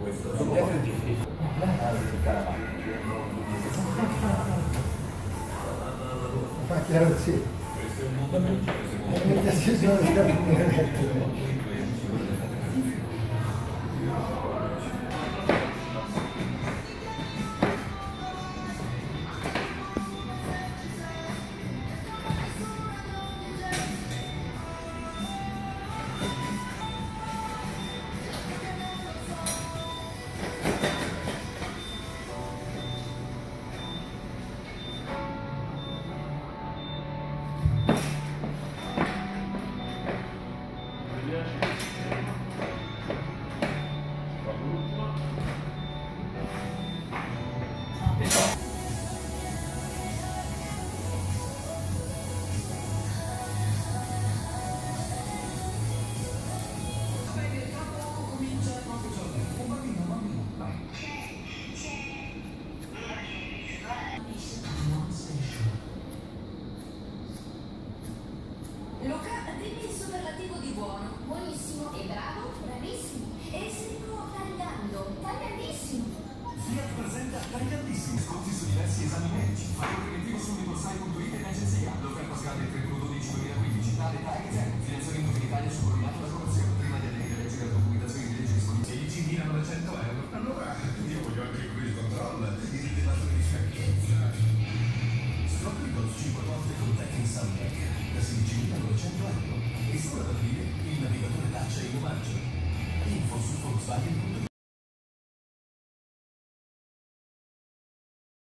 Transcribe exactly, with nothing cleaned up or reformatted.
questo suo è difficile. Ma chiaro sì. Questo è un mondo difficile. Info su Volkswagen punto com.